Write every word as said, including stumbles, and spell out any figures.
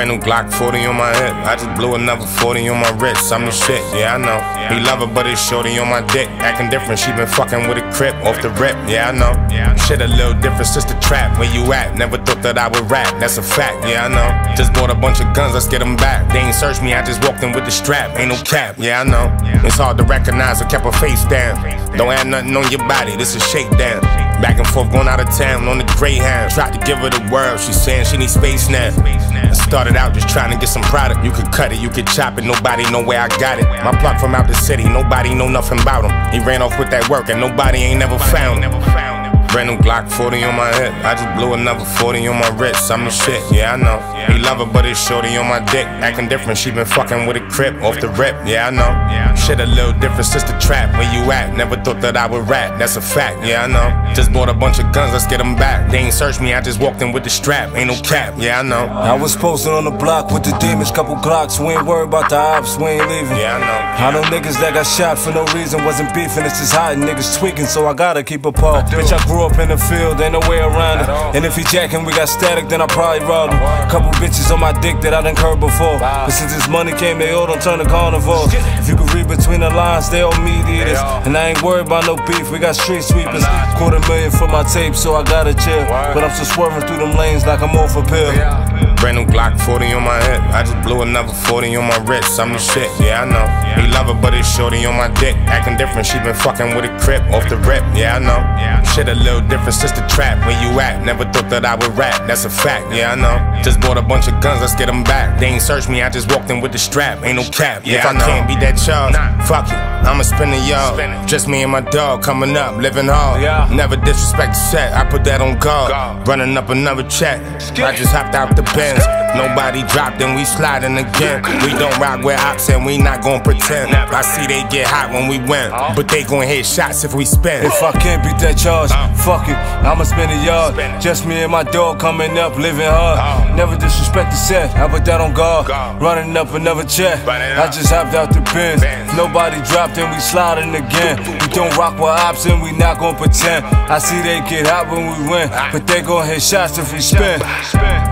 Brand new Glock forty on my hip. I just blew another forty on my wrist. I'm the shit, yeah, I know. He love her, but it's shorty on my dick. Acting different, she been fucking with a crip. Off the rip, yeah, I know. Shit a little different since the trap. Where you at? Never thought that I would rap. That's a fact, yeah, I know. Just bought a bunch of guns, let's get them back. They ain't search me, I just walked in with the strap. Ain't no cap, yeah, I know. It's hard to recognize, I kept her face down. Don't have nothing on your body, this is shakedown. Back and forth, going out of town on the Greyhound. Tried to give her the world, she's saying she needs space now. I started out just trying to get some product. You could cut it, you could chop it, nobody know where I got it. My plug from out the city, nobody know nothing about him. He ran off with that work and nobody ain't never found him. Brand new Glock forty on my hip. I just blew another forty on my wrist. I'm the shit, yeah, I know. He love her, but it's shorty on my dick. Acting different, she been fucking with a crip. Off the rip, yeah, I know. Shit a little different since the trap. Where you at? Never thought that I would rap. That's a fact, yeah, I know. Just bought a bunch of guns, let's get them back. They ain't search me, I just walked in with the strap. Ain't no cap, yeah, I know. I was posted on the block with the demons, couple Glocks. We ain't worried about the ops, we ain't leaving. Yeah, I know. I know niggas that got shot for no reason. Wasn't beefing, it's just hot. Niggas tweaking, so I gotta keep a paw. Bitch, I grew up in the field, ain't no way around it. And if he jacking, we got static, then I probably robbed him. Couple bitches on my dick that I done curb before. But since this money came, they all done turn to carnivores. If you could read between the lines, they all meat eaters. And I ain't worried about no beef, we got street sweepers. Quarter million for my tape, so I gotta chill. But I'm still swerving through them lanes like I'm off a pill. Brand new Glock forty on my hip. I just blew another forty on my wrist. I'm the shit, yeah, I know. He love her, but it's shorty on my dick. Acting different, she been fucking with a crip. Off the rip, yeah, I know. Shit a little different since the trap. Where you at? Never thought that I would rap. That's a fact, yeah, I know. Just bought a bunch of guns, let's get them back. They ain't search me, I just walked in with the strap. Ain't no cap, yeah, if I, I know. Can't be that charged, nah. Fuck it, I'ma spin the yard. Just me and my dog coming up, living hard, yeah. Never disrespect the set, I put that on guard, God. Running up another check, I just hopped out the Benz. Nobody dropped and we sliding again. We don't rock with ops and we not gon' pretend. I see they get hot when we win, but they gon' hit shots if we spin. If I can't beat that charge, fuck it, I'ma spin a yard. Just me and my dog coming up, living hard. Never disrespect the set, I put that on guard. Running up another check, I just hopped out the Benz. Nobody dropped and we sliding again. We don't rock with ops and we not gon' pretend. I see they get hot when we win, but they gon' hit shots if we spin.